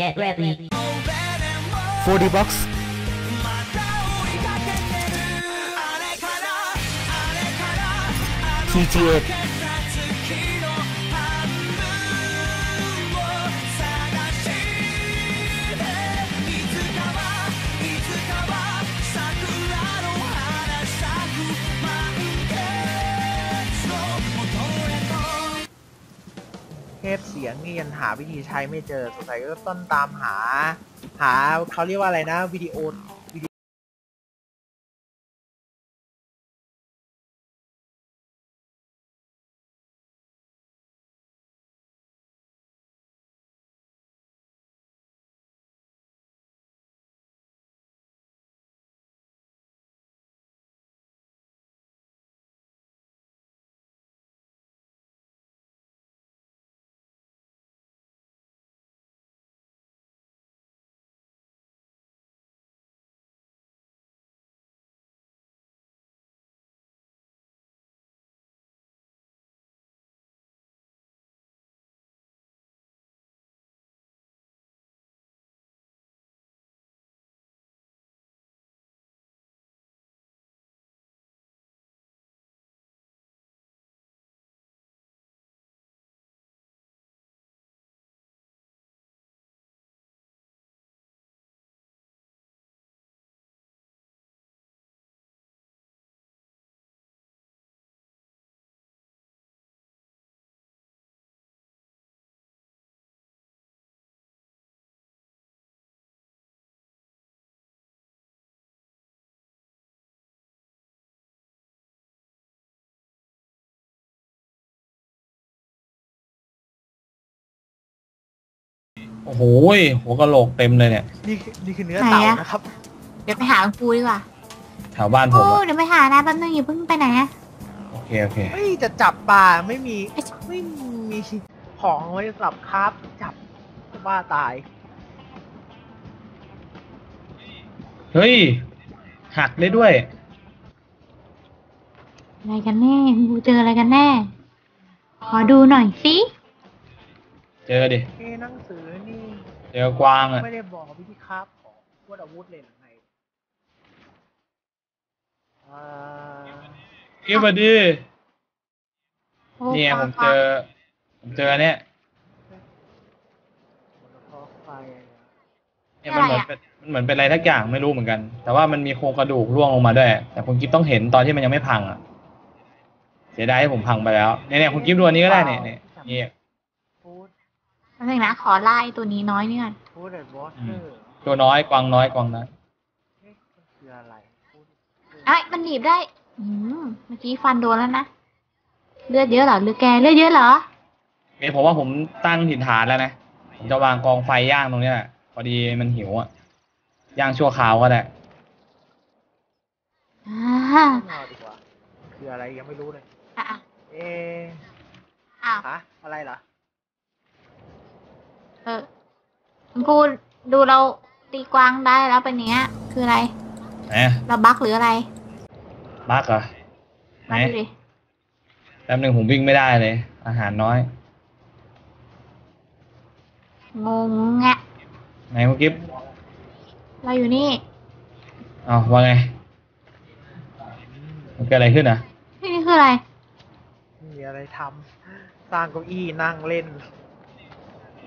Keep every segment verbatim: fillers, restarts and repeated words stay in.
Get ready. four D box. T G eight.เสียงนี่ยังหาวิธีใช้ไม่เจอสงสัยก็ต้นตามหาหาเขาเรียกว่าอะไรนะวิดีโอโอ้โหหัวกะโหลกเต็มเลยเนี่ยนี่นี่คือเนื้อเต่านะครับเดี๋ยวไปหาหลวงปู่ดีกว่าแถวบ้านผมเดี๋ยวไปหานะแป๊บนึงอย่าเพิ่งไปไหนนะโอเคโอเคไม่จะจับปลาไม่มีไม่มีของไว้สำหรับคราฟจับว่าตายเฮ้ยหักได้ด้วยอะไรกันแน่กูเจออะไรกันแน่ขอดูหน่อยสิเจอดิหนังสือนี่เจอกวางอ่ะไม่ได้บอกวิธีคราฟของพวกอาวุธเลยหรือไงอ่าเอ็บดีเนี่ยผมเจอผมเจอเนี่ยเนี่ยมันเหมือนเป็นมันเหมือนเป็นอะไรทักอย่างไม่รู้เหมือนกันแต่ว่ามันมีโครงกระดูกร่วงลงมาด้วยแต่คุณกิ๊ฟต้องเห็นตอนที่มันยังไม่พังอ่ะเสียดายให้ผมพังไปแล้วเนี่ยเนี่ยคุณกิ๊ฟดูอันนี้ก็ได้เนี่ยเนี่ยอะไรนะขอไล่ตัวนี้น้อยเนี่ยตัวน้อยกวางน้อยกวางน้อยไอ้มันหนีบได้อืมเมื่อกี้ฟันโดนแล้วนะเลือดเยอะเหรอหรือแกเลือดเยอะเหรอเอ้ยผมว่าผมตั้งถิ่นฐานแล้วนะผมจะวางกองไฟย่างตรงนี้แหละพอดีมันหิวอ่ะย่างชั่วคราวก็ได้อ่าคืออะไรยังไม่รู้เลยอ่ะเอ๊ะอ้าวอะไรเหรอเออกูดูเราตีกวางได้แล้วเป็นเนี้ยคืออะไรเราบั๊กหรืออะไรบั๊กเหรอไหนแป๊บหนึ่งผมวิ่งไม่ได้เลยอาหารน้อยงงงะไหนเมื่อกี้เราอยู่นี่อ้าวว่าไงมันเกิดอะไรขึ้นอ่ะนี่คืออะไรมีอะไรทำสร้างเก้าอี้นั่งเล่น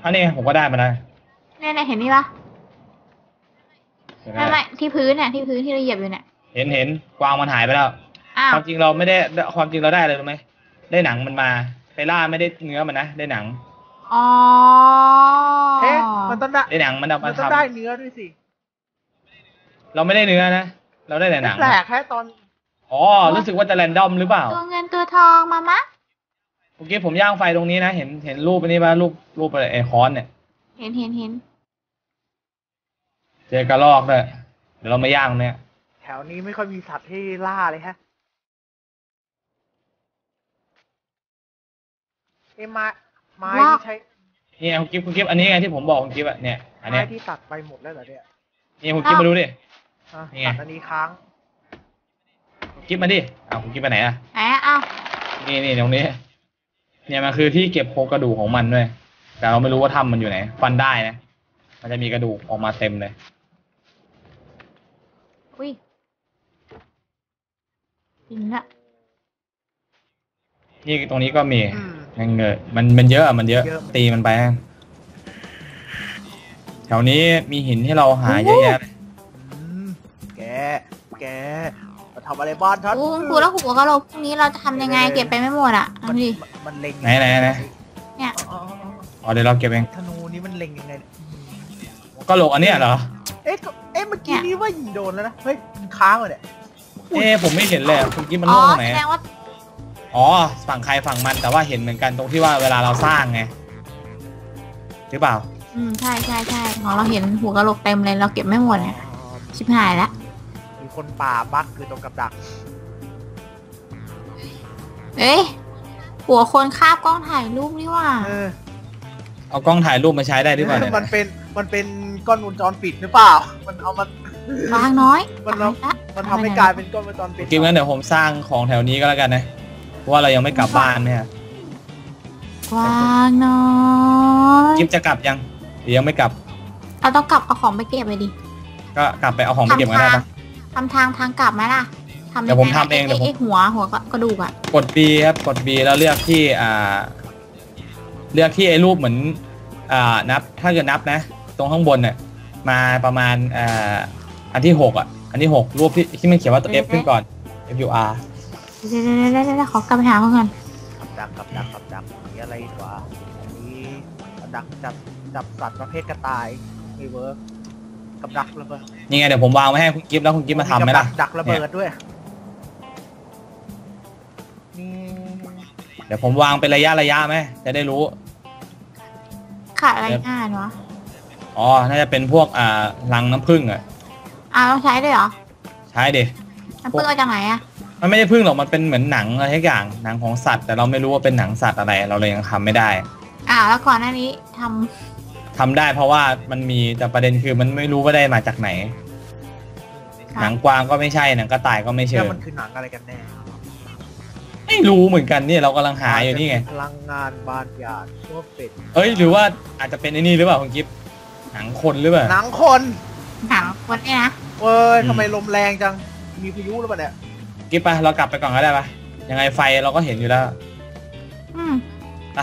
อันนี้ผมก็ได้มาได้เนี่ยเนี่ยเห็นนี่ปะไม่ไม่ที่พื้นเนี่ยที่พื้นที่เราเหยียบอยู่เนี่ยเห็นเห็นกวางมันหายไปแล้วความจริงเราไม่ได้ความจริงเราได้อะไรรู้ไหมได้หนังมันมาไปล่าไม่ได้เนื้อมันนะได้หนังอ๋อเอ๊ะมันต้องได้ได้หนังมันเอามาทำมันต้องได้เนื้อด้วยสิเราไม่ได้เนื้อนะเราได้แต่หนังแปลกแค่ตอนอ๋อรู้สึกว่าจะแรนดอมหรือเปล่าตัวเงินตัวทองมามะเมื่อกี้ผมย่างไฟตรงนี้นะเห็นเห็นรูปอันนี้ป่ะรูปรูปอะไรไอคอนเนี่ยเห็นเห็นเห็นเจอกระรอกด้วยเดี๋ยวเรามาย่างเนี่ยแถวนี้ไม่ค่อยมีสัตว์ที่ล่าเลยฮะไอไม้ไม้ที่ใช้เนี่ยคุณกิ๊บคุณกิ๊บอันนี้ไงที่ผมบอกคุณกิ๊บอะเนี่ยอันนี้ที่ตัดไปหมดแล้วเหรอเนี่ยนี่คุณกิ๊บมาดูดิตัดอันนี้ค้างคุณกิ๊บมาดิเอาคุณกิ๊บไปไหนอะไหนเอานี่นี่ตรงนี้เนี่ยมันคือที่เก็บโครงกระดูกของมันด้วยแต่เราไม่รู้ว่าถ้ำมันอยู่ไหนฟันได้นะ มันจะมีกระดูกออกมาเต็มเลยอุ้ยจริงละนี่ตรงนี้ก็มีมันเงยมันมันเยอะมันเยอะตีมันไปแถวนี้มีหินให้เราหาเยอะแยะแกแกทำอะไรบ้านท่านครูแล้วครูบอกว่าเราพรุ่งนี้เราจะทำยังไงเก็บไปไม่หมดอ่ะมันมันเล็งไหนไหนไหนเนี่ยอ๋อเดี๋ยวเราเก็บเองธนูนี้มันเล็งยังไงก็โหลอันเนี้ยเหรอเอ๊ะเอ๊ะเมื่อกี้นี้ว่าหยีโดนแล้วนะเฮ้ยค้างเลยเนี่ยเอ๊ะผมไม่เห็นเลยคุณกี้มันโล่งไหนอ๋อฝั่งใครฝั่งมันแต่ว่าเห็นเหมือนกันตรงที่ว่าเวลาเราสร้างไงหรือเปล่าอืมใช่ใช่ใช่ของเราเห็นหัวกะโหลกเต็มเลยเราเก็บไม่หมดเนี่ยชิบหายละมีคนป่าบักคือตรงกับดักเอ๊ะหัวคนคาบกล้องถ่ายรูปนี่ว่าเอากล้องถ่ายรูปมาใช้ได้หรือเปล่าเนี่ยมันเป็นมันเป็นกล้องวงจรปิดหรือเปล่ามันเอามันบางน้อยมันมันทำให้กลายเป็นกล้องวงจรปิดจริงงั้นเดี๋ยวผมสร้างของแถวนี้ก็แล้วกันนะว่าเรายังไม่กลับบ้านเนี่ยกว้างน้อยจิ๊บจะกลับยังหรือยังไม่กลับเราต้องกลับเอาของไปเก็บไปดิก็กลับไปเอาของไปเก็บกันได้ปะทำทางทางกลับไหมล่ะเดี๋ยวผมทำเองเดี๋ยวผมหัวหัวกระดูกอ่ะกด B ครับกด B แล้วเลือกที่อ่าเลือกที่ไอ้รูปเหมือนอ่านับถ้าเกิดนับนะตรงข้างบนเนี่ยมาประมาณอ่าอันที่หกอ่ะอันที่หกรูปที่ที่มันเขียนว่าตัว F ขึ้นก่อน F U Rเดี๋ยวเดี๋ยวขอกลับไปหาเขาก่อนกับดักกับดักกับดักมีอะไรอีกวะอันนี้กับดักจับจับสัตว์ประเภทกระต่ายมีเวิร์กกับดักระเบิดนี่ไงเดี๋ยวผมวางไว้ให้คุณกิฟต์แล้วคุณกิฟต์มาทำไหมล่ะดักระเบิดด้วยเดี๋ยวผมวางเป็นระยะระยะไหมจะได้รู้ขาดอะไรง่ายวะอ๋อน่าจะเป็นพวกอ่ารังน้ำผึ้งอ่ะอ้าวใช้ด้วยเหรอใช้ดิน้ำผึ้งเอาจากไหนอะมันไม่ได้พึ่งหรอกมันเป็นเหมือนหนังอะไรทุกอย่างหนังของสัตว์แต่เราไม่รู้ว่าเป็นหนังสัตว์อะไรเราเลยยังทำไม่ได้อ่าแล้วก่อนหน้านี้ทำทำได้เพราะว่ามันมีแต่ประเด็นคือมันไม่รู้ว่าได้มาจากไหนหนังกวางก็ไม่ใช่หนังกระต่ายก็ไม่ใช่แล้วมันคือหนังอะไรกันแน่ไม่รู้เหมือนกันนี่เรากำลังหาอยู่นี่ไงพลังงานบานหยาดพวกเป็ดเอ้ยหรือว่าอาจจะเป็นไอ้นี่หรือเปล่าคุณกิฟต์หนังคนหรือเปล่าหนังคนหนังคนเนี่ยนะเอ้ยทำไมลมแรงจังมีพายุหรือเปล่าเนี่ยกิ๊บไปเรากลับไปก่อนก็ได้ปะยังไงไฟเราก็เห็นอยู่แล้วอืมไป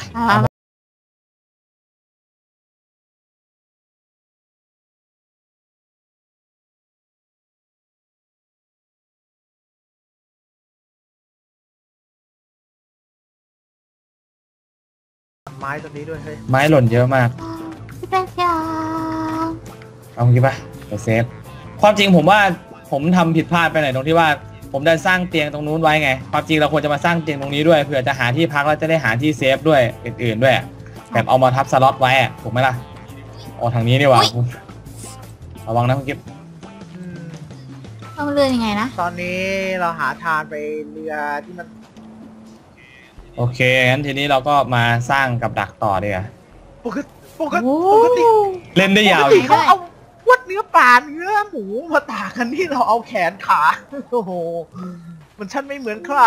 ไม้ตัวนี้ด้วยเฮ้ยไม้หล่นเยอะมากพี่แป๊กจ้าเอากิ๊บไปเดี๋ยวเซฟความจริงผมว่าผมทำผิดพลาดไปหน่อยตรงที่ว่าผมได้สร้างเตียงตรงนู้นไว้ไงความจริงเราควรจะมาสร้างเตียงตรงนี้ด้วยเผื่อจะหาที่พักแล้วจะได้หาที่เซฟด้วยอื่นๆด้วยแบบเอามาทับสล็อตไว้ถูกไหมล่ะโอ้ทางนี้นี่หว่าระวังนะคุณกิ๊บต้องเลื่อนยังไงนะตอนนี้เราหาทางไปเรือที่มันโอเคงั้นทีนี้เราก็มาสร้างกับดักต่อดีกว่าปกติปกติเล่นได้ยาวเขาเอาวัดเนื้อปลาเนื้อหมูมาตากันที่เราเอาแขนขาโอ้โหมันชั้นไม่เหมือนใคร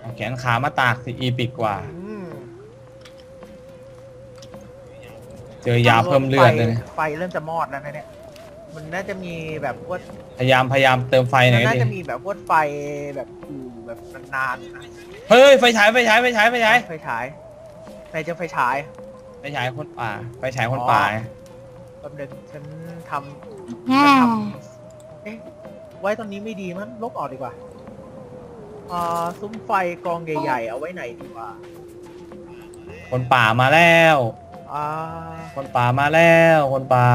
เอาแขนขามาตากสิอีปิกกว่าเจอยาเพิ่มเลือดเลยไฟเริ่มจะมอดแล้วนะเนี่ยมันน่าจะมีแบบว่าพยายามพยายามเติมไฟหน่อยน่าจะมีแบบว่าไฟแบบอยู่แบบนานๆเฮ้ยไฟฉายไฟฉายไฟฉายไฟฉายไฟฉายไหนจะไฟฉายไปฉายคนป่าไปฉายคนป่าตอนเด็กฉันทำฉันทำเอ๊ะไว้ตอนนี้ไม่ดีมั้งลบออกดีกว่าอ่าซุ้มไฟกองใหญ่ๆเอาไว้ไหนดีวะคนป่ามาแล้วอ่าคนป่ามาแล้วคนป่า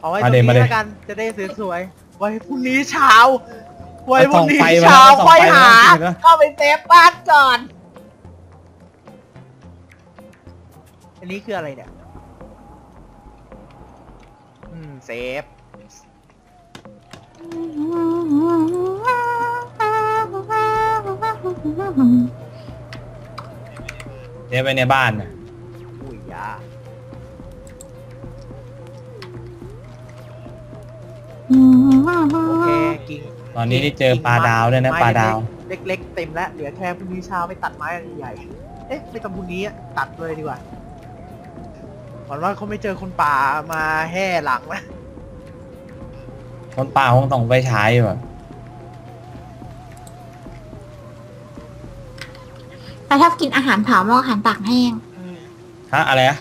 เอาไว้ตรงนี้แล้วกันจะได้สวยๆไว้พรุ่งนี้เช้าไว้พรุ่งนี้เช้าไฟหาก็ไปเซฟบ้านก่อนอันนี้คืออะไรเนี่ยอืมเซฟเดี๋ยวไปในบ้านนะอุ้ยยาโอเคกินตอนนี้ได้เจอปลาดาวด้วยนะปลาดาวเล็กๆเต็มแล้วเหลือแค่พรุ่งนี้เช้าไปตัดไม้ใหญ่เอ๊ะไม่ต้องพรุ่งนี้ตัดเลยดีกว่า หวังว่าเขาไม่เจอคนป่ามาแห่หลังนะคนป่าคงต้องไปใช้ป่ะไปชอบกินอาหารเผามากอาหารตากแห้งฮะอะไรอะ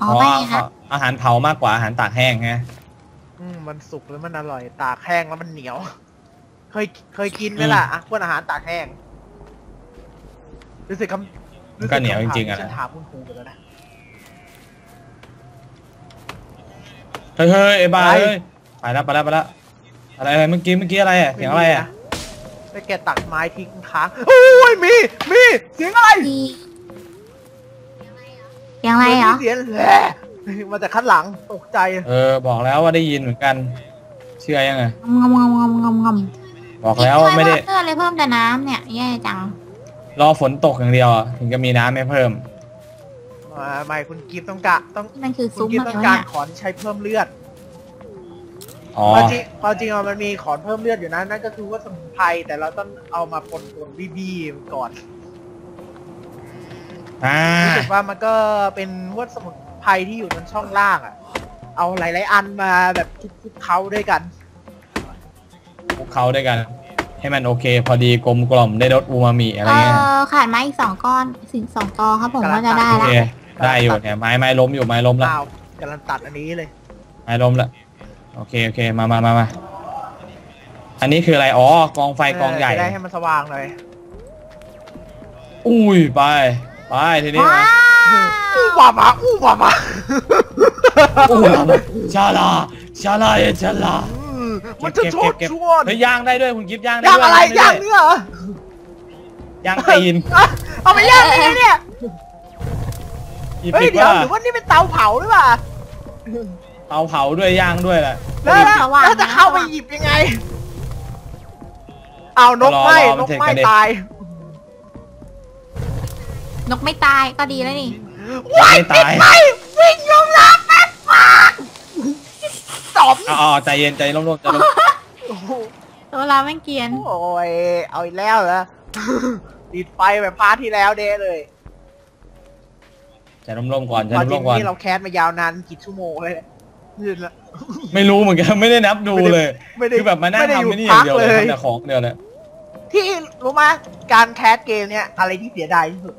อ๋อไม่ค่ะอาหารเผามากกว่าอาหารตากแห้งไงอืมมันสุกแล้วมันอร่อยตากแห้งแล้วมันเหนียวเคยเคยกินไหมล่ะพวกอาหารตากแห้งรู้สึกคำรู้สึกเหนียวจริงๆอะฉันถามคุณครูกันแล้วนะเฮ้ยเฮ้ยไอ้บ้าเฮ้ยไปแล้วไปแล้วไปแล้วอะไรอะไรเมื่อกี้เมื่อกี้อะไรอะเสียงอะไรอะไปแกะตักไม้ทิ้งค้างโอ้ยมีมีเสียงอะไรยังไงเหรอเสียงแหล่มาจากข้างหลังตกใจเออบอกแล้วว่าได้ยินเหมือนกันเชื่อยังไงงมงมงมงมงมบอกแล้วไม่ได้เพิ่มเลยเพิ่มแต่น้ำเนี่ยแย่จังรอฝนตกอย่างเดียวถึงจะมีน้ำให้เพิ่มไม่คุณกิฟต้องกะต้องคุณกิฟต้องการขอนใช้เพิ่มเลือดพอจริงพอจริงมันมีขอนเพิ่มเลือดอยู่นะนั่นก็คือว่าสมุนไพรแต่เราต้องเอามาปนปนบีบีก่อนรู้สึกว่ามันก็เป็นพวกสมุนไพรที่อยู่บนช่องล่างอ่ะเอาหลายๆอันมาแบบคุกเขาด้วยกันคุกเขาด้วยกันให้มันโอเคพอดีกลมกล่อมได้รสอูมามิอะไรเงี้ยขาดไม้อีกสองก้อนสิบสองกอครับผมก็จะได้แล้วได้อยู่เนี่ยไม้ไม้ล้มอยู่ไม้ล้มแล้วกำลังตัดอันนี้เลยไม้ล้มละโอเคโอเคมามามามาอันนี้คืออะไรอ๋อกองไฟกองใหญ่ได้ให้มันสว่างเลยอุ้ยไปไปทีนี้มาอู้บามาอู้บามาอู้บามาชาลาชาลาเอชาลามันจะชดชวนเฮ้ยย่างได้ด้วยคุณกิฟย่างได้ด้วยย่างอะไรย่างเนื้อย่าง ตีนเอาไปย่างได้เนี่ยเฮ้ยเดี๋ยวหรือว่านี่เป็นเตาเผาหรือเปล่าเตาเผาด้วยย่างด้วยแหละแล้วแล้วจะเข้าไปหยิบยังไงเอานกไม่นกไม่ตายนกไม่ตายก็ดีแล้วนี่ว้ายตายวิ่งล้มล้างแป๊บปังจบอ๋อใจเย็นใจล้มล้มใจล้มตัวเราไม่เกียนโอ้ยเอาอีกแล้วเหรอติดไฟแบบพาร์ทที่แล้วเด้เลยใจล้มล้มก่อนใจล้มล้มก่อนที่เราแคสมายาวนานกี่ชั่วโมงเลยไม่รู้เหมือนกันไม่ได้นับดูเลยคือแบบมานั่งทำไม่ได้อย่างเดียวเลยแต่ของเดียวเลยที่รู้ไหมการแคสเกมเนี้ยอะไรที่เสียดายที่สุด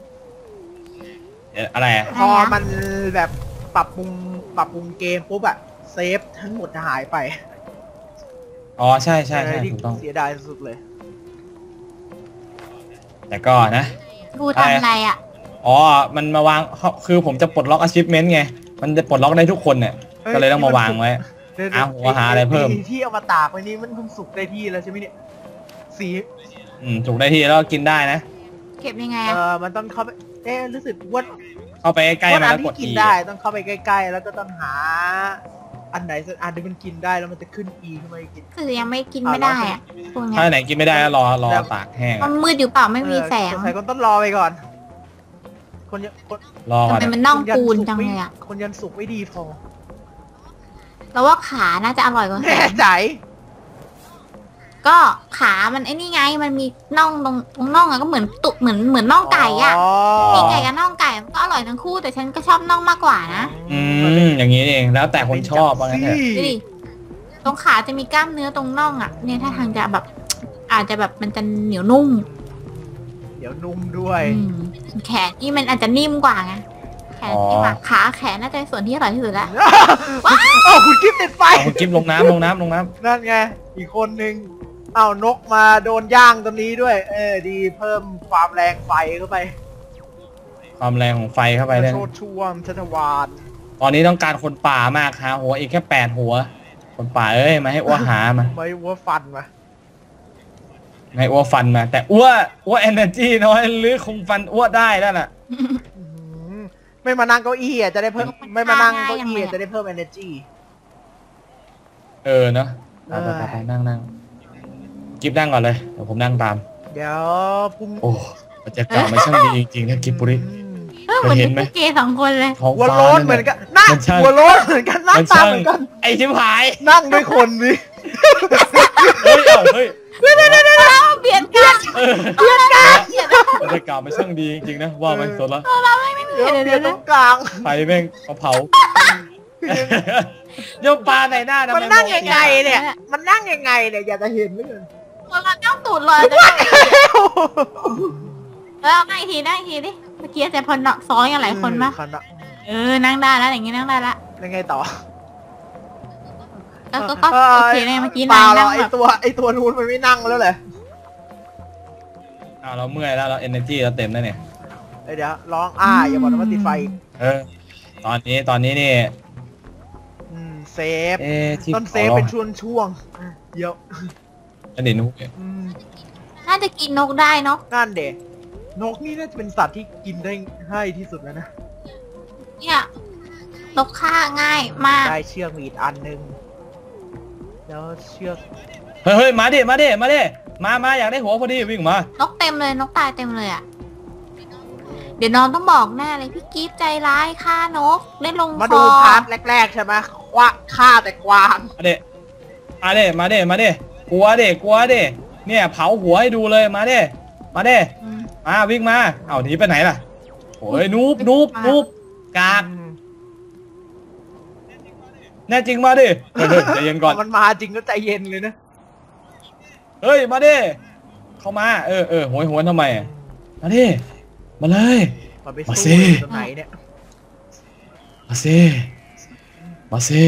อะไรพอมันแบบปรับปรุงปรับปรุงเกมปุ๊บอะเซฟทั้งหมดหายไปอ๋อใช่ใช่ใช่ถูกต้องเสียดายสุดเลยแต่ก็นะกูทำอะไรอะอ๋อมันมาวางคือผมจะปลดล็อก achievement ไงมันจะปลดล็อกได้ทุกคนเนี่ยก็เลยต้องมาวางไว้อ้าวหัวหาอะไรเพิ่มที่เอามาตากไว้นี่มันคงสุกได้ที่แล้วใช่ไหมเนี่ยสีอืมสุกได้ที่แล้วกินได้นะเก็บยังไงเออมันต้องเข้าไปเอ๊ะรู้สึกว่าเข้าไปใกล้ๆมันแล้วกดกินได้ต้องเข้าไปใกล้ๆแล้วก็ต้องหาอันไหนสักอันที่มันกินได้แล้วมันจะขึ้นอีขึ้นมากินคือยังไม่กินไม่ได้อะถ้าไหนกินไม่ได้ก็รอรอตากแห้งมันมืดอยู่เปล่าไม่มีแสงใครก็ต้องรอไปก่อนคนยันรอทำไมมันน่องปูนจังเลยอะคนยันสุกไม่ดีพอเราว่าขาน่าจะอร่อยกว่าแน่ใจก็ขามันไอ้นี่ไงมันมีน่องตรงตรงน่องอะก็เหมือนตุกเหมือนเหมือนน่องไก่อะมีไก่กับน่องไก่ก็อร่อยทั้งคู่แต่ฉันก็ชอบน่องมากกว่านะอืมอย่างนี้เองแล้วแต่คนชอบอะไรเงี้ยตรงขาจะมีกล้ามเนื้อตรงน่องอะเนี่ยถ้าทางจะแบบอาจจะแบบมันจะเหนียวนุ่มเหนียวนุ่มด้วยแขนนี่มันอาจจะนิ่มกว่าไงแขนที่หมักขาแขนน่าจะส่วนที่อร่อยที่สุดแล้วโอ้คุณกิ๊บติดไฟคุณกิ๊บลงน้ำลงน้ำลงน้ำนั่นไงอีกคนนึงเอานกมาโดนย่างตรงนี้ด้วยเออดีเพิ่มความแรงไฟเข้าไปความแรงของไฟเข้าไปเลยโชดช่วงชัชวาลตอนนี้ต้องการคนป่ามากฮะหัวอีกแค่แปดหัวคนป่าเอ้ยมาให้อ้วหามาไม่อ้วฟันมาให้อ้วฟันมาแต่อ้วอ้วเอเนอร์จีน้อยหรือคงฟันอ้วได้แล้วน่ะไม่มานั่งเก้าอี้อ่ะจะได้เพิ่มไม่มานั่งเก้าอี้จะได้เพิ่มเอเนอร์จีเออเนาะไปนั่งนั่งกิฟนั่งก่อนเลยเดี๋ยวผมนั่งตามเดี๋ยวพุ่งโอ้บรรยากาศมันช่างดีจริงๆนะกิฟปุริเคยเห็นไหมเกย์สองคนเลยหัวโล้นเหมือนกันนั่งหัวโล้นเหมือนกันนั่งตามเหมือนกันไอ้ชิบหายนั่งด้วยคนนี่เฮ้ยเฮ้ย เบียดกันเบียดกันบรรยากาศมันช่างดีจริงๆนะว่ามันสดละเราไม่ไม่เบียดเบียดตรงกลางไฟแม่งเผาโยมปลาในหน้ามันนั่งยังไงเนี่ยมันนั่งยังไงเนี่ยอยากจะเห็นเลยมันนั่งตูดลอยได้เออนั่งทีนั่งทีดิเมื่อกี้แต่พอหนักซ้อนกันหลายคนมั้ยเออนั่งได้แล้วอย่างงี้นั่งได้ละยังไงต่อก็ก็โอเคเลยเมื่อกี้นั่งแล้วไอตัวไอตัวนู้นมันไม่นั่งแล้วเลยอ่าเราเมื่อยแล้วเราเอเนอร์จีเราเต็มแล้วเนี่ยเดี๋ยวร้องอ้าอย่าบอกนะว่าติดไฟเออตอนนี้ตอนนี้นี่เซฟต้นเซฟเป็นช่วงช่วงเยอะอันนี้นกน่าจะกินนกได้เนาะนั่นเด็กนกนี่น่าจะเป็นสัตว์ที่กินได้ให้ที่สุดแล้วนะเนี่ยนกฆ่าง่ายมากได้เชือกมีดอันนึงแล้วเชือกเฮ้ยมาดิมาดิมาดิมามาอยากได้หัวพอดีวิ่งมานกเต็มเลยนกตายเต็มเลยอ่ะเดี๋ยวน้องต้องบอกแน่เลยพี่กิ๊ฟใจร้ายฆ่านกได้ลงคอมาดูพาร์ทแรกๆใช่ไหมกว่าฆ่าแต่กวางมาเด้มาเด้มาเด้มาเด้กลัวเด้กลัวเด้เนี่ยเผาหัวให้ดูเลยมาเด้มาเด้มาวิ่งมาเอาหนีไปไหนล่ะโอ้ยนูบนูบนูบกากแน่จริงมาเด้ใจเย็นก่อนมันมาจริงก็ใจเย็นเลยนะเฮ้ยมาเด้เข้ามาเออเออโหยหวนทำไมมาเด้มาเลยมาเซ่มาเซ่มาเซ่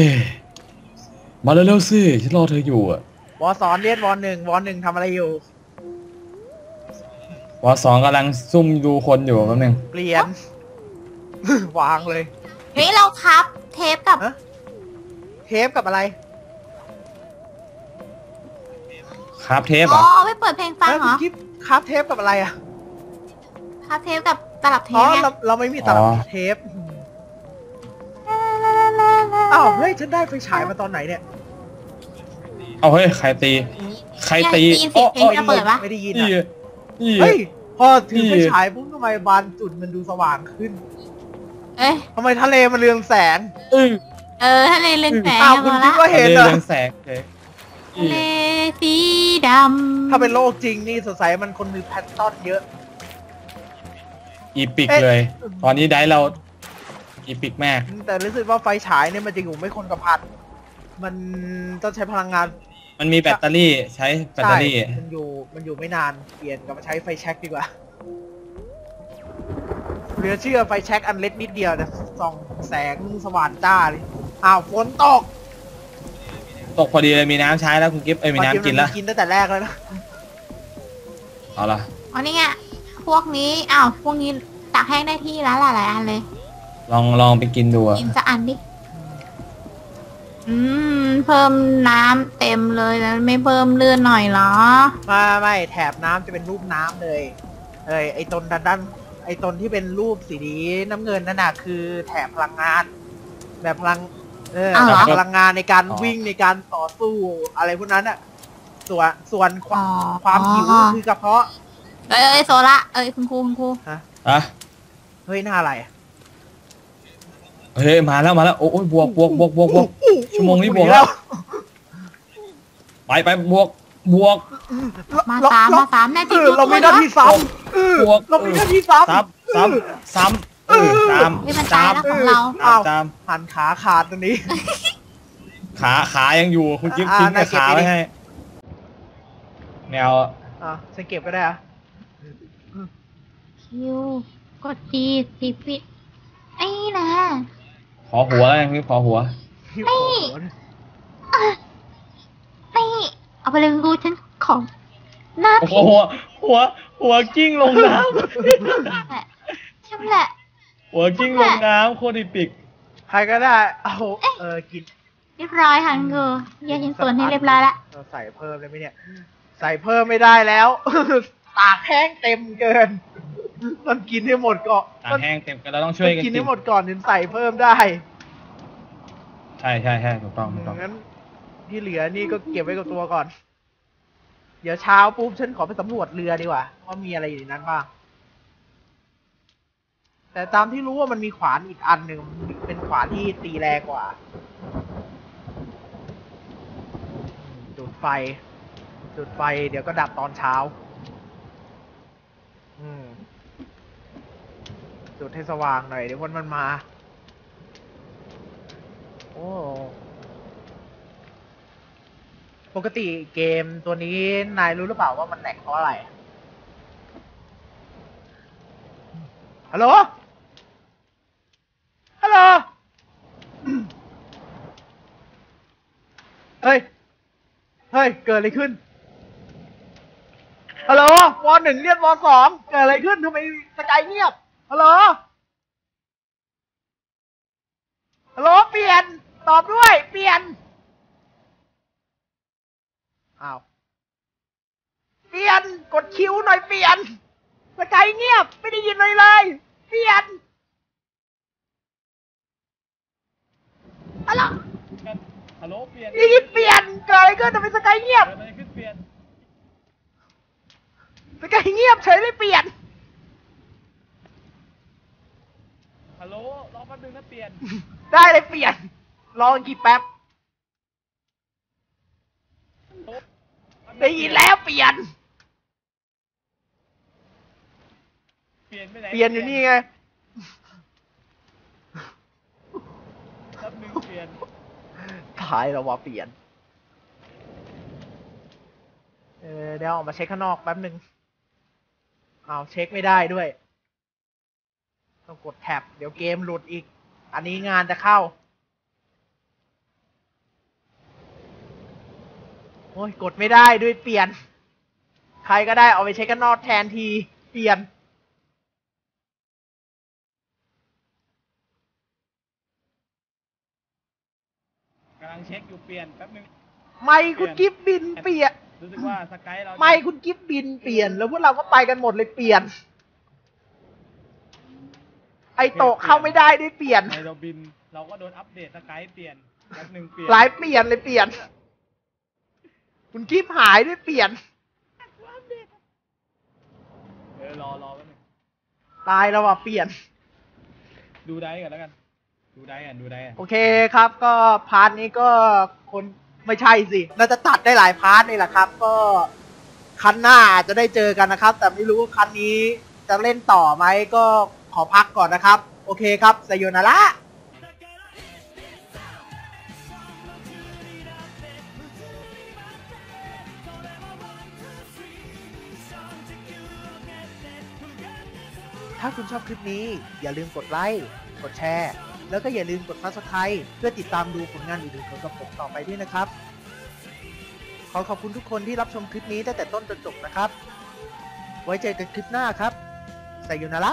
มาเร็วๆสิฉันรอเธออยู่อ่ะวอสอนเรียนวอหนึ่งวอหนึ่งทำอะไรอยู่วอสองกำลังซุ่มดูคนอยู่แป๊บนึงเปลี่ยนวางเลยเฮ้ยเราครับเทปกับเทปกับอะไรครับเทปอ๋อไม่เปิดเพลงฟังเหรอครับเทปกับอะไรอ่ะคาเทปกับตลับเทปอ๋อเราเราไม่มีตลับเทปอ้าวเฮ้ยฉันได้ไฟฉายมาตอนไหนเนี่ยเอาเฮ้ยใครตีใครตีโอ้ยเปิดวะไม่ได้ยินอ่ะเฮ้ยพอถือไฟฉายปุ๊บทำไมบานจุดมันดูสว่างขึ้นเอ๊ะทำไมทะเลมันเรืองแสงเออทะเลเรืองแสงอ้าวคุณคิดว่าเห็นเหรอทะเลเรืองแสงทะเลสีดำถ้าเป็นโลกจริงนี่สงสัยมันคนมีแพทเทิร์นเยอะอีพิกเลยตอนนี้ได้เราอีพิกแม่แต่รู้สึกว่าไฟฉายเนี่ยมันจะอยู่ไม่คงกระพันมันต้องใช้พลังงานมันมีแบตเตอรี่ใช้แบตเตอรี่มันอยู่มันอยู่ไม่นานเปลี่ยนกลับมาใช้ไฟแช็กดีกว่าเหลือเชื่อไฟแช็กอันเล็กนิดเดียวนะส่องแสงสว่างจ้าเลยอ้าวฝนตกตกพอดีเลยมีน้ำใช้แล้วคุณกิ๊ฟเอ้ยมีน้ำกินแล้วกินตั้งแต่แรกเลยนะเอาละอ๋อนี่ไงพวกนี้อ้าวพวกนี้ตากแห้งได้ที่แล้วหลายๆอันเลยลองลองไปกินดูกินสักอันดิอืมเพิ่มน้ำเต็มเลยแล้วไม่เพิ่มเลือดหน่อยหรอไม่ไม่แถบน้ำจะเป็นรูปน้ำเลยเอ้ยไอต้นด้านไอต้นที่เป็นรูปสีน้ำเงินนั่นน่ะคือแถบพลังงานแบบพลังเออพลังงานในการวิ่งในการต่อสู้อะไรพวกนั้นอ่ะส่วนส่วนความหิวคือกระเพาะเอ้ยโซล่าเอ้ยคุณครูคุณครูฮะอะเฮ้ยหน้าอะไรเฮ้ยมาแล้วมาแล้วโอ้ยบวกบวกบวกบวกบวกชั่วโมงนี้บวกแล้วไปไปบวกบวกมาสามมาสามแน่จริงเราไม่ได้ที่ซ้ำบวกเราไม่ได้ที่ซ้ำซ้ำซ้ำซ้ำเออซ้ำซ้ำของเราซ้ำหันขาขาดตรงนี้ขาขายังอยู่คุณจิ๊บทิ้งแต่ขาไว้ให้แนวอ่ะฉันเก็บก็ได้อะคิวกดจีสิบวิไอ้นะขอหัวแล้วพี่ขอหัวไม่ไม่เอาไปเลยกูฉันของหน้าหัวหัวหัวกิ้งลงน้ำใช่แหละหัวกิ้งลงน้ำโคตรอีปิกใครก็ได้เอาเออกินเรียบร้อยค่ะกูแยกชิ้นส่วนให้เรียบร้อยละเราใส่เพิ่มเลยไหมเนี่ยใส่เพิ่มไม่ได้แล้วตากแห้งเต็มเกินมันกินให้หมดก่อนตากแห้งเต็มกันเราต้องช่วยกันกินให้หมดก่อนถึงใส่เพิ่มได้ใช่ใช่ใช่ถูกต้องถูกต้องงั้นที่เหลือนี่ก็เก็บไว้กับตัวก่อนเดี๋ยวเช้าปุ๊บฉันขอไปสำรวจเรือดีกว่าว่ามีอะไรอยู่ในนั้นบ้างแต่ตามที่รู้ว่ามันมีขวานอีกอันหนึ่งเป็นขวานที่ตีแรงกว่าจุดไฟ จุดไฟเดี๋ยวก็ดับตอนเช้าอืมจุดให้สว่างหน่อยเดี๋ยวคนมันมาโอ้ปกติเกมตัวนี้นายรู้หรือเปล่าว่ามันแหลกเพราะอะไรฮัลโหลฮัลโหลเฮ้ยเฮ้ยเกิดอะไรขึ้นฮัลโหลวอลหนึ่งเรียกวอลสองเกิดอะไรขึ้นทำไมสกายเงียบฮัลโหลฮัลโหลเปลี่ยนตอบด้วยเปลี่ยนอ้าวเปลี่ยนกดคิวหน่อยเปลี่ยนสกายเงียบไม่ได้ยินเลยเลยเปลี่ยนฮัลโหลฮัลโหลเปลี่ยนนี่เปลี่ยนเกิดอะไรขึ้นทำไมสกายเงียบสกายเงียบเฉยเลยเปลี่ยนฮัลโหลรอแป๊บนึงนะเปลี่ยนได้เลยเปลี่ยนรอกี่แป๊บได้ยินแล้วเปลี่ยนเปลี่ยนไปไหนเปลี่ยนอยู่นี่ไงแป๊บนึงเปลี่ยนท้ายเราว่าเปลี่ยนเออเดี๋ยวออกมาเช็คข้างนอกแป๊บนึงเอาเช็คไม่ได้ด้วยต้องกดแท็บเดี๋ยวเกมหลุดอีกอันนี้งานจะเข้าโอ้ยกดไม่ได้ด้วยเปลี่ยนใครก็ได้เอาไปเช็คกันนอตแทนทีเปลี่ยนกำลังเช็คอยู่เปลี่ยนแป๊บนึงไม่คุณกิฟบินเปลี่ยนรู้สึกว่าสกายเราไม่คุณกิฟบินเปลี่ยนแล้วพวกเราก็ไปกันหมดเลยเปลี่ยนไอโตเข้าไม่ได้ได้เปลี่ยนเราบินเราก็โดนอัปเดตสกายเปลี่ยนแบบหนึ่งเปลี่ยนหลายเปลี่ยนเลยเปลี่ยนคุณคลิปหายได้เปลี่ยนเออรอรอแป๊บนึงตายแล้วว่ะเปลี่ยนดูได้ก่อนแล้วกันดูได้อ่ะดูได้อ่ะโอเคครับก็พาร์ทนี้ก็คนไม่ใช่สิน่าจะตัดได้หลายพาร์ทเลยแหละครับก็คันหน้าจะได้เจอกันนะครับแต่ไม่รู้ว่าคันนี้จะเล่นต่อไหมก็ขอพักก่อนนะครับโอเคครับไซโยนาระถ้าคุณชอบคลิปนี้อย่าลืมกดไลค์กดแชร์แล้วก็อย่าลืมกด Subscribe เพื่อติดตามดูผลงานอื่นๆของกับผมต่อไปด้วยนะครับขอขอบคุณทุกคนที่รับชมคลิปนี้ตั้งแต่ต้นจนจบนะครับไว้เจอกันคลิปหน้าครับไซโยนาระ